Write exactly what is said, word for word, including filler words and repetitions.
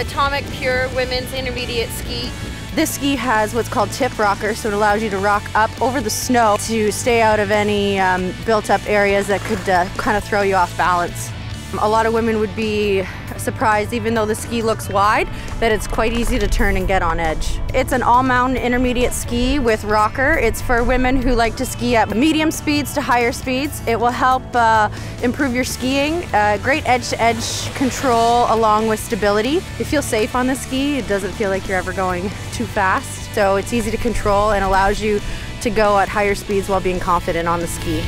Atomic Pure Women's Intermediate Ski. This ski has what's called tip rocker, so it allows you to rock up over the snow to stay out of any um, built-up areas that could uh, kind of throw you off balance. A lot of women would be surprised, even though the ski looks wide, that it's quite easy to turn and get on edge. It's an all-mountain intermediate ski with rocker. It's for women who like to ski at medium speeds to higher speeds. It will help uh, improve your skiing. Uh, great edge-to-edge control along with stability. You feel safe on the ski. It doesn't feel like you're ever going too fast. So it's easy to control and allows you to go at higher speeds while being confident on the ski.